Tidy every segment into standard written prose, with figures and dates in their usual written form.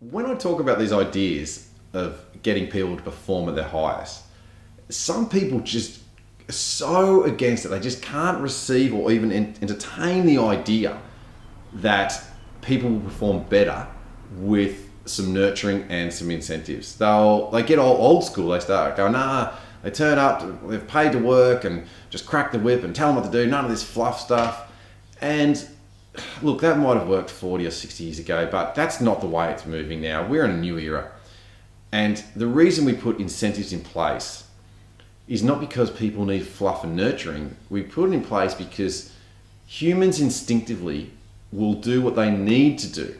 When I talk about these ideas of getting people to perform at their highest, some people just are so against it. They just can't receive or even entertain the idea that people will perform better with some nurturing and some incentives. They get all old school. They start going, nah, they turn up, they've paid to work and just crack the whip and tell them what to do, none of this fluff stuff. And look, that might have worked 40 or 60 years ago, but that's not the way it's moving now. We're in a new era. And the reason we put incentives in place is not because people need fluff and nurturing. We put it in place because humans instinctively will do what they need to do,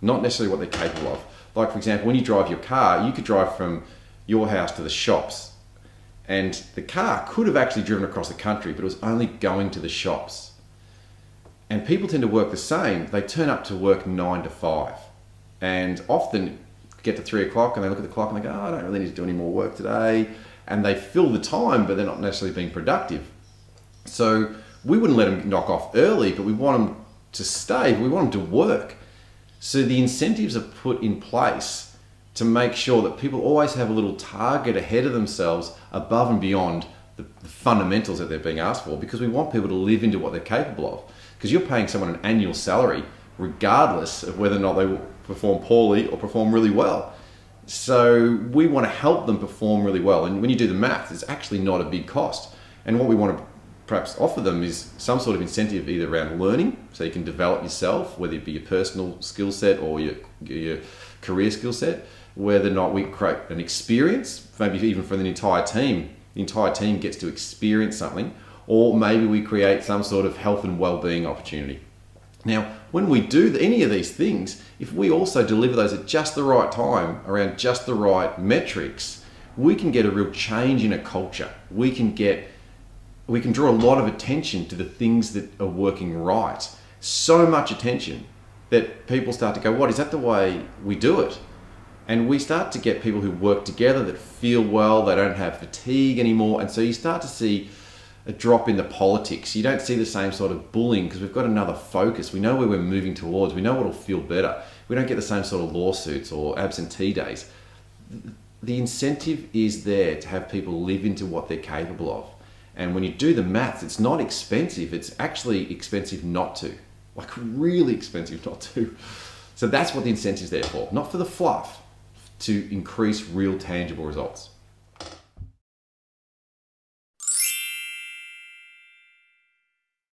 not necessarily what they're capable of. Like, for example, when you drive your car, you could drive from your house to the shops, and the car could have actually driven across the country, but it was only going to the shops. And people tend to work the same. They turn up to work 9 to 5 and often get to 3 o'clock and they look at the clock and they go, oh, I don't really need to do any more work today. And they fill the time, but they're not necessarily being productive. So we wouldn't let them knock off early, but we want them to stay, but we want them to work. So the incentives are put in place to make sure that people always have a little target ahead of themselves above and beyond the fundamentals that they're being asked for, because we want people to live into what they're capable of. Because you're paying someone an annual salary regardless of whether or not they will perform poorly or perform really well. So we want to help them perform really well. And when you do the math, it's actually not a big cost. And what we want to perhaps offer them is some sort of incentive either around learning, so you can develop yourself, whether it be your personal skill set or your career skill set, whether or not we create an experience, maybe even for the entire team. The entire team gets to experience something, or maybe we create some sort of health and well-being opportunity. Now, when we do any of these things, if we also deliver those at just the right time, around just the right metrics, we can get a real change in a culture. We can draw a lot of attention to the things that are working right. So much attention that people start to go, what, is that the way we do it? And we start to get people who work together that feel well, they don't have fatigue anymore. And so you start to see a drop in the politics. You don't see the same sort of bullying because we've got another focus. We know where we're moving towards. We know what'll feel better. We don't get the same sort of lawsuits or absentee days. The incentive is there to have people live into what they're capable of. And when you do the maths, it's not expensive. It's actually expensive not to. Like, really expensive not to. So that's what the incentive's there for. Not for the fluff, to increase real tangible results.